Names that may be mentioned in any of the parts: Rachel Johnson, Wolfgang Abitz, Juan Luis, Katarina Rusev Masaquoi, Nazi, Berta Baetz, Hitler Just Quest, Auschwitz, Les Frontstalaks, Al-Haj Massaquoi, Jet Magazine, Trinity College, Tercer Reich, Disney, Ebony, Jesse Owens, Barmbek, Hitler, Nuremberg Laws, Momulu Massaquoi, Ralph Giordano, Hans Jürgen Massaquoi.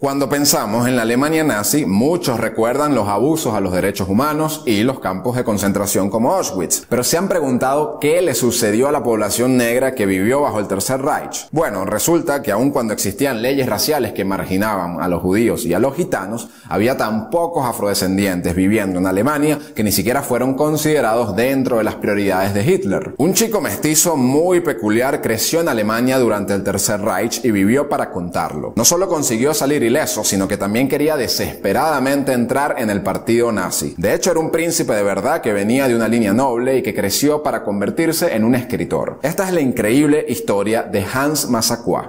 Cuando pensamos en la Alemania nazi, muchos recuerdan los abusos a los derechos humanos y los campos de concentración como Auschwitz. Pero ¿se han preguntado qué le sucedió a la población negra que vivió bajo el Tercer Reich? Bueno, resulta que aun cuando existían leyes raciales que marginaban a los judíos y a los gitanos, había tan pocos afrodescendientes viviendo en Alemania que ni siquiera fueron considerados dentro de las prioridades de Hitler. Un chico mestizo muy peculiar creció en Alemania durante el Tercer Reich y vivió para contarlo. No solo consiguió salir ileso, sino que también quería desesperadamente entrar en el partido nazi. De hecho, era un príncipe de verdad que venía de una línea noble y que creció para convertirse en un escritor. Esta es la increíble historia de Hans Massaquoi.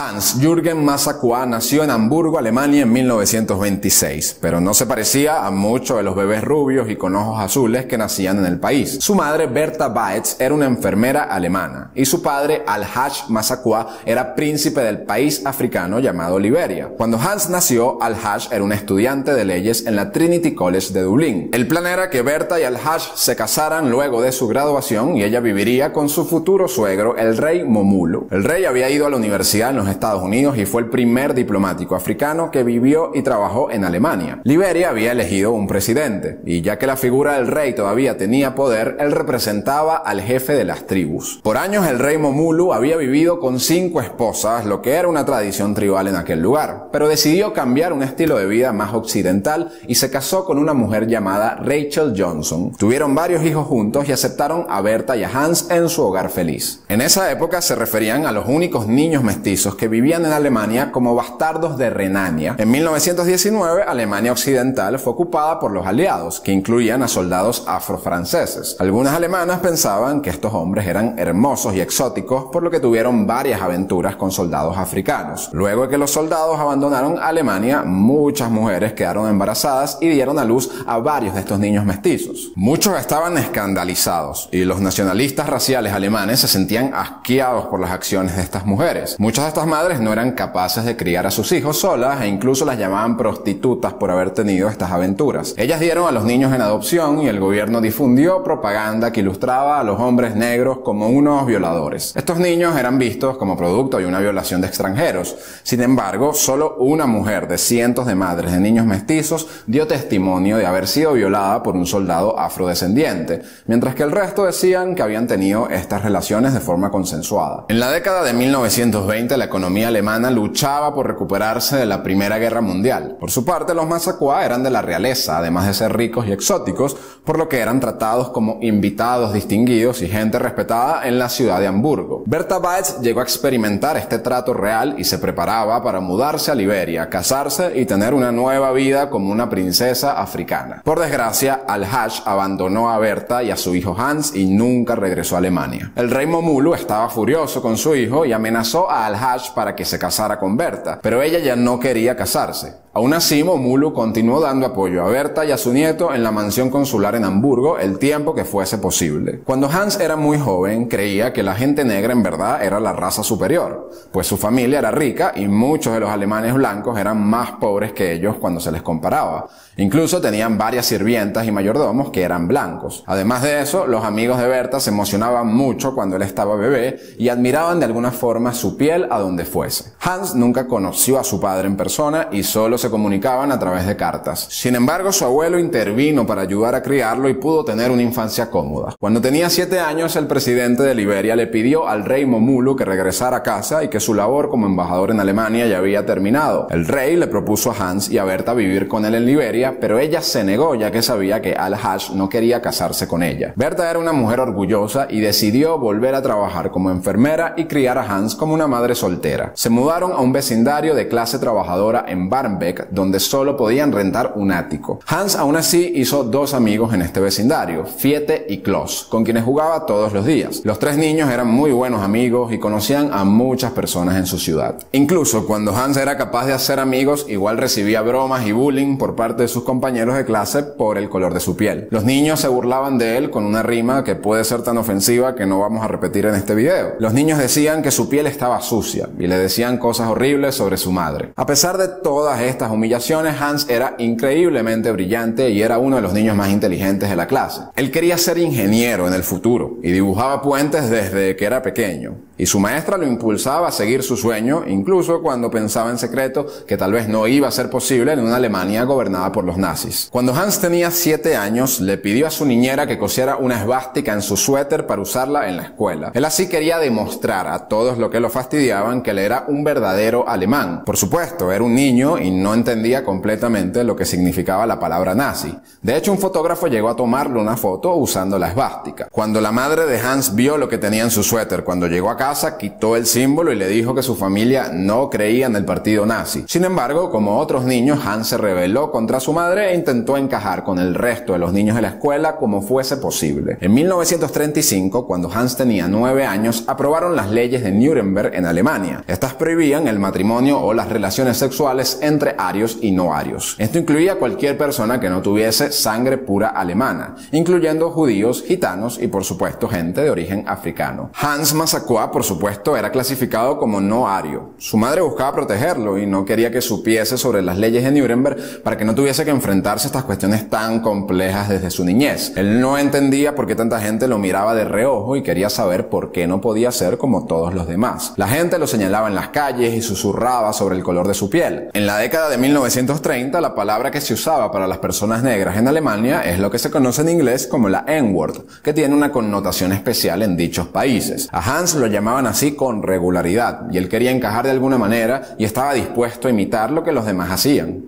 Hans Jürgen Massaquoi nació en Hamburgo, Alemania, en 1926, pero no se parecía a muchos de los bebés rubios y con ojos azules que nacían en el país. Su madre, Berta Baetz, era una enfermera alemana, y su padre, Al-Haj Massaquoi, era príncipe del país africano llamado Liberia. Cuando Hans nació, Al-Haj era un estudiante de leyes en la Trinity College de Dublín. El plan era que Berta y Al-Haj se casaran luego de su graduación y ella viviría con su futuro suegro, el rey Momulu. El rey había ido a la universidad en los Estados Unidos y fue el primer diplomático africano que vivió y trabajó en Alemania. Liberia había elegido un presidente, y ya que la figura del rey todavía tenía poder, él representaba al jefe de las tribus. Por años el rey Momulu había vivido con 5 esposas, lo que era una tradición tribal en aquel lugar, pero decidió cambiar un estilo de vida más occidental y se casó con una mujer llamada Rachel Johnson. Tuvieron varios hijos juntos y aceptaron a Berta y a Hans en su hogar feliz. En esa época se referían a los únicos niños mestizos que vivían en Alemania como bastardos de Renania. En 1919, Alemania Occidental fue ocupada por los aliados, que incluían a soldados afrofranceses. Algunas alemanas pensaban que estos hombres eran hermosos y exóticos, por lo que tuvieron varias aventuras con soldados africanos. Luego de que los soldados abandonaron Alemania, muchas mujeres quedaron embarazadas y dieron a luz a varios de estos niños mestizos. Muchos estaban escandalizados, y los nacionalistas raciales alemanes se sentían asqueados por las acciones de estas mujeres. Muchas de estas madres no eran capaces de criar a sus hijos solas e incluso las llamaban prostitutas por haber tenido estas aventuras. Ellas dieron a los niños en adopción y el gobierno difundió propaganda que ilustraba a los hombres negros como unos violadores. Estos niños eran vistos como producto de una violación de extranjeros. Sin embargo, solo una mujer de cientos de madres de niños mestizos dio testimonio de haber sido violada por un soldado afrodescendiente, mientras que el resto decían que habían tenido estas relaciones de forma consensuada. En la década de 1920, la economía alemana luchaba por recuperarse de la Primera Guerra Mundial. Por su parte, los Massaquoi eran de la realeza, además de ser ricos y exóticos, por lo que eran tratados como invitados distinguidos y gente respetada en la ciudad de Hamburgo. Berta Baetz llegó a experimentar este trato real y se preparaba para mudarse a Liberia, casarse y tener una nueva vida como una princesa africana. Por desgracia, Al-Haj abandonó a Berta y a su hijo Hans y nunca regresó a Alemania. El rey Momulu estaba furioso con su hijo y amenazó a Al-Haj para que se casara con Berta, pero ella ya no quería casarse. Aún así, Momulu continuó dando apoyo a Berta y a su nieto en la mansión consular en Hamburgo el tiempo que fuese posible. Cuando Hans era muy joven, creía que la gente negra en verdad era la raza superior, pues su familia era rica y muchos de los alemanes blancos eran más pobres que ellos cuando se les comparaba. Incluso tenían varias sirvientas y mayordomos que eran blancos. Además de eso, los amigos de Berta se emocionaban mucho cuando él estaba bebé y admiraban de alguna forma su piel a donde fuese. Hans nunca conoció a su padre en persona y solo se comunicaban a través de cartas. Sin embargo, su abuelo intervino para ayudar a criarlo y pudo tener una infancia cómoda. Cuando tenía 7 años, el presidente de Liberia le pidió al rey Momulu que regresara a casa y que su labor como embajador en Alemania ya había terminado. El rey le propuso a Hans y a Berta vivir con él en Liberia, pero ella se negó ya que sabía que Al-Haj no quería casarse con ella. Berta era una mujer orgullosa y decidió volver a trabajar como enfermera y criar a Hans como una madre soltera. Se mudaron a un vecindario de clase trabajadora en Barmbek, donde solo podían rentar un ático. Hans aún así hizo 2 amigos en este vecindario, Fiete y Klaus, con quienes jugaba todos los días. Los 3 niños eran muy buenos amigos y conocían a muchas personas en su ciudad. Incluso cuando Hans era capaz de hacer amigos, igual recibía bromas y bullying por parte de sus compañeros de clase por el color de su piel. Los niños se burlaban de él con una rima que puede ser tan ofensiva que no vamos a repetir en este video. Los niños decían que su piel estaba sucia y le decían cosas horribles sobre su madre. A pesar de todas estas estas humillaciones, Hans era increíblemente brillante y era uno de los niños más inteligentes de la clase. Él quería ser ingeniero en el futuro y dibujaba puentes desde que era pequeño. Y su maestra lo impulsaba a seguir su sueño, incluso cuando pensaba en secreto que tal vez no iba a ser posible en una Alemania gobernada por los nazis. Cuando Hans tenía 7 años, le pidió a su niñera que cosiera una esvástica en su suéter para usarla en la escuela. Él así quería demostrar a todos los que lo fastidiaban que él era un verdadero alemán. Por supuesto, era un niño y no entendía completamente lo que significaba la palabra nazi. De hecho, un fotógrafo llegó a tomarle una foto usando la esvástica. Cuando la madre de Hans vio lo que tenía en su suéter, cuando llegó a casa, quitó el símbolo y le dijo que su familia no creía en el partido nazi. Sin embargo, como otros niños, Hans se rebeló contra su madre e intentó encajar con el resto de los niños de la escuela como fuese posible. En 1935, cuando Hans tenía 9 años, aprobaron las leyes de Nuremberg en Alemania. Estas prohibían el matrimonio o las relaciones sexuales entre arios y no arios. Esto incluía cualquier persona que no tuviese sangre pura alemana, incluyendo judíos, gitanos y por supuesto gente de origen africano. Hans Massaquoi, por supuesto, era clasificado como no ario. Su madre buscaba protegerlo y no quería que supiese sobre las leyes de Nuremberg para que no tuviese que enfrentarse a estas cuestiones tan complejas desde su niñez. Él no entendía por qué tanta gente lo miraba de reojo y quería saber por qué no podía ser como todos los demás. La gente lo señalaba en las calles y susurraba sobre el color de su piel. En la década de 1930, la palabra que se usaba para las personas negras en Alemania es lo que se conoce en inglés como la N-word, que tiene una connotación especial en dichos países. A Hans lo llamaba así con regularidad, y él quería encajar de alguna manera y estaba dispuesto a imitar lo que los demás hacían.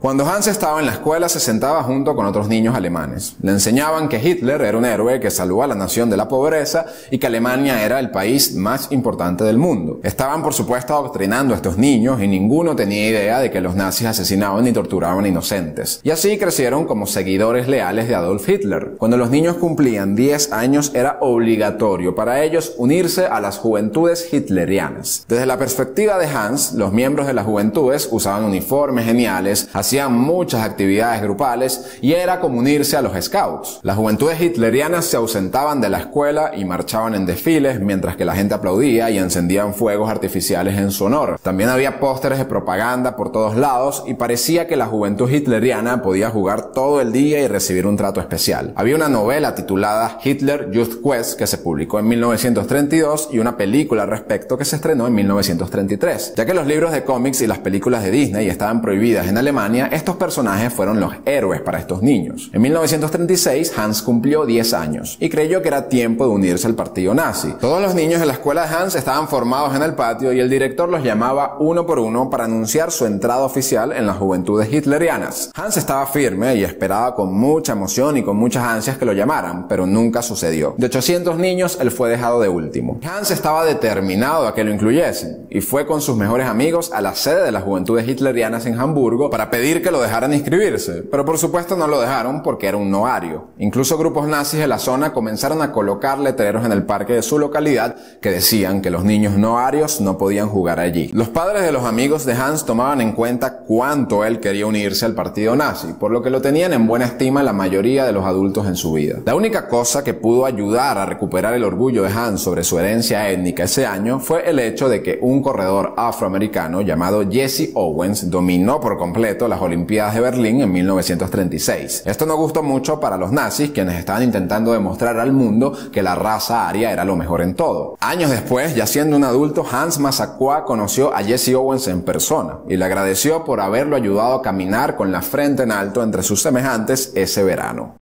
Cuando Hans estaba en la escuela, se sentaba junto con otros niños alemanes. Le enseñaban que Hitler era un héroe que salvó a la nación de la pobreza y que Alemania era el país más importante del mundo. Estaban, por supuesto, adoctrinando a estos niños y ninguno tenía idea de que los nazis asesinaban y torturaban a inocentes. Y así crecieron como seguidores leales de Adolf Hitler. Cuando los niños cumplían 10 años, era obligatorio para ellos unirse a las juventudes hitlerianas. Desde la perspectiva de Hans, los miembros de las juventudes usaban uniformes geniales, hacían muchas actividades grupales y era como unirse a los scouts. Las juventudes hitlerianas se ausentaban de la escuela y marchaban en desfiles mientras que la gente aplaudía y encendían fuegos artificiales en su honor. También había pósteres de propaganda por todos lados y parecía que la juventud hitleriana podía jugar todo el día y recibir un trato especial. Había una novela titulada Hitler Just Quest que se publicó en 1932 y una película al respecto que se estrenó en 1933. Ya que los libros de cómics y las películas de Disney estaban prohibidas en Alemania, estos personajes fueron los héroes para estos niños. En 1936, Hans cumplió 10 años y creyó que era tiempo de unirse al partido nazi. Todos los niños de la escuela de Hans estaban formados en el patio y el director los llamaba uno por uno para anunciar su entrada oficial en las juventudes hitlerianas. Hans estaba firme y esperaba con mucha emoción y con muchas ansias que lo llamaran, pero nunca sucedió. De 800 niños, él fue dejado de último. Hans estaba determinado a que lo incluyesen y fue con sus mejores amigos a la sede de las juventudes hitlerianas en Hamburgo para pedir que lo dejaran inscribirse, pero por supuesto no lo dejaron porque era un no ario. Incluso grupos nazis de la zona comenzaron a colocar letreros en el parque de su localidad que decían que los niños no arios no podían jugar allí. Los padres de los amigos de Hans tomaban en cuenta cuánto él quería unirse al partido nazi, por lo que lo tenían en buena estima la mayoría de los adultos en su vida. La única cosa que pudo ayudar a recuperar el orgullo de Hans sobre su herencia étnica ese año fue el hecho de que un corredor afroamericano llamado Jesse Owens dominó por completo las Olimpiadas de Berlín en 1936. Esto no gustó mucho para los nazis, quienes estaban intentando demostrar al mundo que la raza aria era lo mejor en todo. Años después, ya siendo un adulto, Hans Massaquoi conoció a Jesse Owens en persona y le agradeció por haberlo ayudado a caminar con la frente en alto entre sus semejantes ese verano.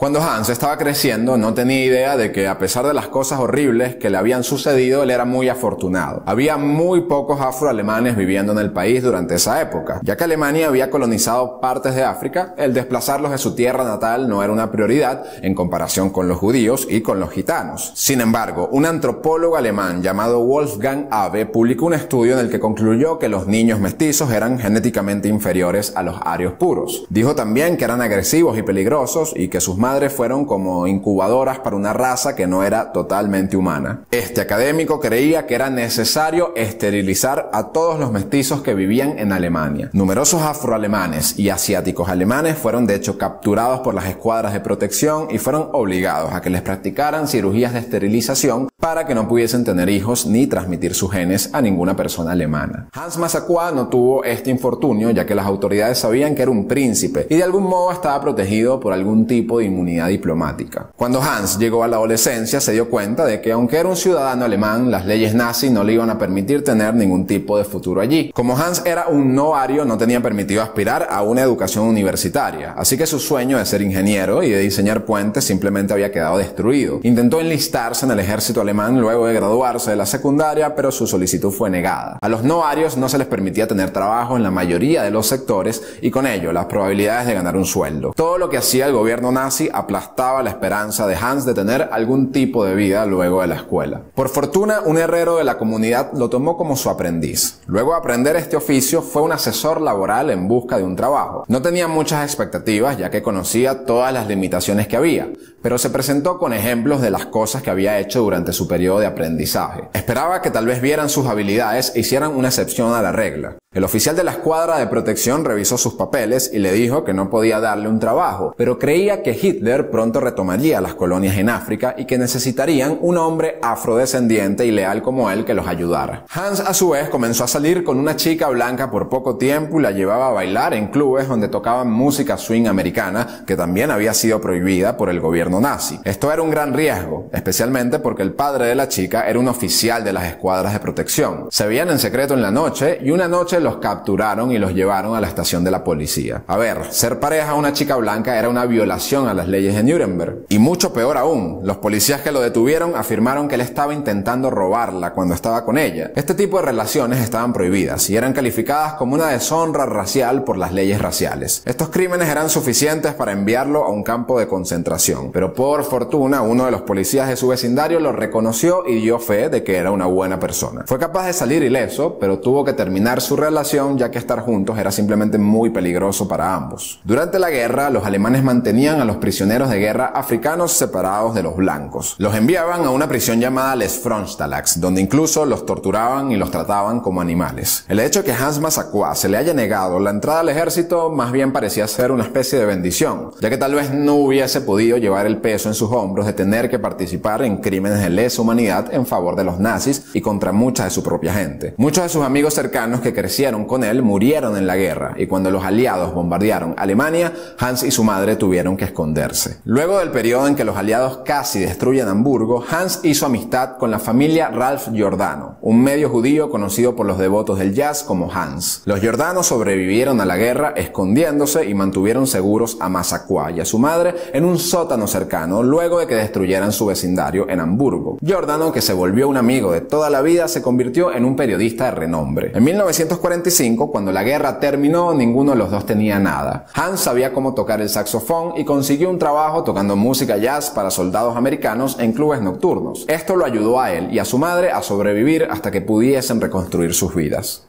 Cuando Hans estaba creciendo, no tenía idea de que, a pesar de las cosas horribles que le habían sucedido, él era muy afortunado. Había muy pocos afroalemanes viviendo en el país durante esa época. Ya que Alemania había colonizado partes de África, el desplazarlos de su tierra natal no era una prioridad en comparación con los judíos y con los gitanos. Sin embargo, un antropólogo alemán llamado Wolfgang Abitz publicó un estudio en el que concluyó que los niños mestizos eran genéticamente inferiores a los arios puros. Dijo también que eran agresivos y peligrosos y que sus madres madres fueron como incubadoras para una raza que no era totalmente humana. Este académico creía que era necesario esterilizar a todos los mestizos que vivían en Alemania. Numerosos afroalemanes y asiáticos alemanes fueron de hecho capturados por las escuadras de protección y fueron obligados a que les practicaran cirugías de esterilización para que no pudiesen tener hijos ni transmitir sus genes a ninguna persona alemana. Hans Massaquoi no tuvo este infortunio, ya que las autoridades sabían que era un príncipe y de algún modo estaba protegido por algún tipo de inmunidad diplomática. Cuando Hans llegó a la adolescencia, se dio cuenta de que aunque era un ciudadano alemán, las leyes nazis no le iban a permitir tener ningún tipo de futuro allí. Como Hans era un no ario, no tenía permitido aspirar a una educación universitaria, así que su sueño de ser ingeniero y de diseñar puentes simplemente había quedado destruido. Intentó enlistarse en el ejército alemán luego de graduarse de la secundaria, pero su solicitud fue negada. A los no arios no se les permitía tener trabajo en la mayoría de los sectores y con ello las probabilidades de ganar un sueldo. Todo lo que hacía el gobierno nazi aplastaba la esperanza de Hans de tener algún tipo de vida luego de la escuela. Por fortuna, un herrero de la comunidad lo tomó como su aprendiz. Luego de aprender este oficio, fue un asesor laboral en busca de un trabajo. No tenía muchas expectativas, ya que conocía todas las limitaciones que había, pero se presentó con ejemplos de las cosas que había hecho durante su periodo de aprendizaje. Esperaba que tal vez vieran sus habilidades e hicieran una excepción a la regla. El oficial de la escuadra de protección revisó sus papeles y le dijo que no podía darle un trabajo, pero creía que Hitler pronto retomaría las colonias en África y que necesitarían un hombre afrodescendiente y leal como él que los ayudara. Hans a su vez comenzó a salir con una chica blanca por poco tiempo y la llevaba a bailar en clubes donde tocaban música swing americana, que también había sido prohibida por el gobierno nazi. Esto era un gran riesgo, especialmente porque el padre de la chica era un oficial de las escuadras de protección. Se veían en secreto en la noche y una noche los capturaron y los llevaron a la estación de la policía. A ver, ser pareja a una chica blanca era una violación a las leyes de Nuremberg. Y mucho peor aún, los policías que lo detuvieron afirmaron que él estaba intentando robarla cuando estaba con ella. Este tipo de relaciones estaban prohibidas y eran calificadas como una deshonra racial por las leyes raciales. Estos crímenes eran suficientes para enviarlo a un campo de concentración, pero por fortuna uno de los policías de su vecindario lo reconoció y dio fe de que era una buena persona. Fue capaz de salir ileso, pero tuvo que terminar su relación, ya que estar juntos era simplemente muy peligroso para ambos. Durante la guerra, los alemanes mantenían a los prisioneros de guerra africanos separados de los blancos. Los enviaban a una prisión llamada Les Frontstalaks, donde incluso los torturaban y los trataban como animales. El hecho de que Hans Massaquoi se le haya negado la entrada al ejército más bien parecía ser una especie de bendición, ya que tal vez no hubiese podido llevar el peso en sus hombros de tener que participar en crímenes de lesa humanidad en favor de los nazis y contra mucha de su propia gente. Muchos de sus amigos cercanos que crecieron con él murieron en la guerra, y cuando los aliados bombardearon Alemania, Hans y su madre tuvieron que esconderse. Luego del periodo en que los aliados casi destruyen Hamburgo, Hans hizo amistad con la familia Ralph Giordano, un medio judío conocido por los devotos del jazz como Hans. Los Giordano sobrevivieron a la guerra escondiéndose y mantuvieron seguros a Massaquoi y a su madre en un sótano cercano luego de que destruyeran su vecindario en Hamburgo. Giordano, que se volvió un amigo de toda la vida, se convirtió en un periodista de renombre. En 1945, cuando la guerra terminó, ninguno de los dos tenía nada. Hans sabía cómo tocar el saxofón y consiguió un trabajo tocando música jazz para soldados americanos en clubes nocturnos. Esto lo ayudó a él y a su madre a sobrevivir hasta que pudiesen reconstruir sus vidas.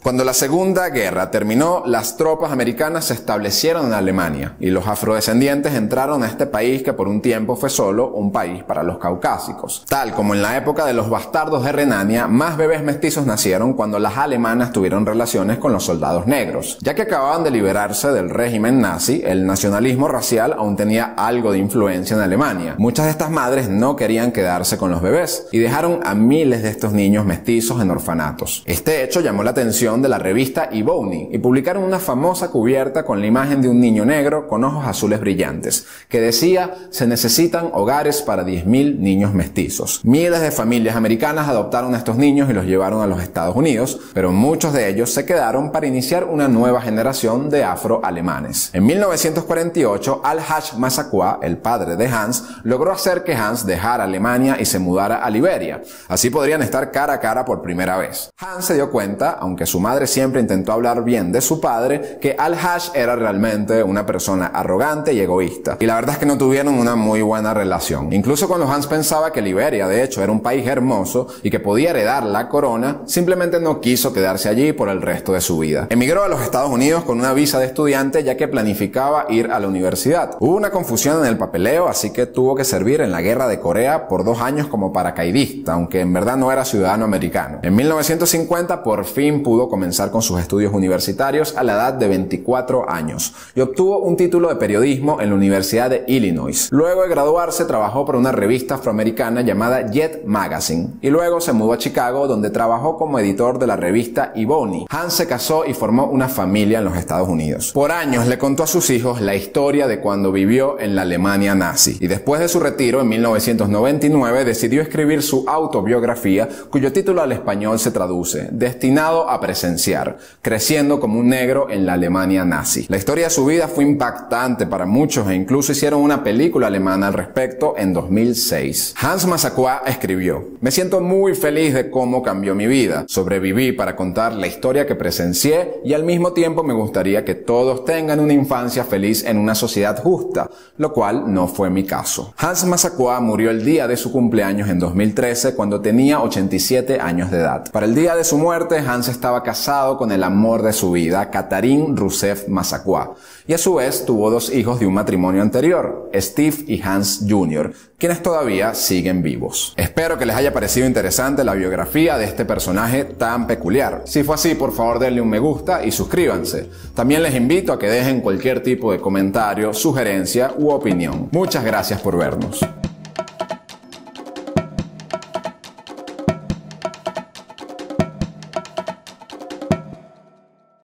Cuando la Segunda Guerra terminó, las tropas americanas se establecieron en Alemania y los afrodescendientes entraron a este país que por un tiempo fue solo un país para los caucásicos. Tal como en la época de los bastardos de Renania, más bebés mestizos nacieron cuando las alemanas tuvieron relaciones con los soldados negros. Ya que acababan de liberarse del régimen nazi, el nacionalismo racial aún tenía algo de influencia en Alemania. Muchas de estas madres no querían quedarse con los bebés y dejaron a miles de estos niños mestizos en orfanatos. Este hecho llamó la atención de la revista Ebony y publicaron una famosa cubierta con la imagen de un niño negro con ojos azules brillantes que decía: se necesitan hogares para 10.000 niños mestizos. Miles de familias americanas adoptaron a estos niños y los llevaron a los Estados Unidos, pero muchos de ellos se quedaron para iniciar una nueva generación de afroalemanes. En 1948, Al-Haj Massaquoi, el padre de Hans, logró hacer que Hans dejara Alemania y se mudara a Liberia. Así podrían estar cara a cara por primera vez. Hans se dio cuenta, aunque su madre siempre intentó hablar bien de su padre, que Al-Haj era realmente una persona arrogante y egoísta. Y la verdad es que no tuvieron una muy buena relación. Incluso cuando Hans pensaba que Liberia, de hecho, era un país hermoso y que podía heredar la corona, simplemente no quiso quedarse allí por el resto de su vida. Emigró a los Estados Unidos con una visa de estudiante, ya que planificaba ir a la universidad. Hubo una confusión en el papeleo, así que tuvo que servir en la guerra de Corea por 2 años como paracaidista, aunque en verdad no era ciudadano americano. En 1950 por fin pudo comenzar con sus estudios universitarios a la edad de 24 años y obtuvo un título de periodismo en la Universidad de Illinois. Luego de graduarse trabajó para una revista afroamericana llamada Jet Magazine y luego se mudó a Chicago, donde trabajó como editor de la revista Ebony. Hans se casó y formó una familia en los Estados Unidos. Por años le contó a sus hijos la historia de cuando vivió en la Alemania nazi, y después de su retiro en 1999 decidió escribir su autobiografía, cuyo título al español se traduce Destinado a presenciar, creciendo como un negro en la Alemania nazi. La historia de su vida fue impactante para muchos e incluso hicieron una película alemana al respecto en 2006. Hans Massaquoi escribió: "Me siento muy feliz de cómo cambió mi vida. Sobreviví para contar la historia que presencié y al mismo tiempo me gustaría que todos tengan una infancia feliz en una sociedad justa, lo cual no fue mi caso". Hans Massaquoi murió el día de su cumpleaños en 2013 cuando tenía 87 años de edad. Para el día de su muerte, Hans estaba casado con el amor de su vida, Katarina Rusev Masaquoi, y a su vez tuvo 2 hijos de un matrimonio anterior, Steve y Hans Jr., quienes todavía siguen vivos. Espero que les haya parecido interesante la biografía de este personaje tan peculiar. Si fue así, por favor denle un me gusta y suscríbanse. También les invito a que dejen cualquier tipo de comentario, sugerencia u opinión. Muchas gracias por vernos.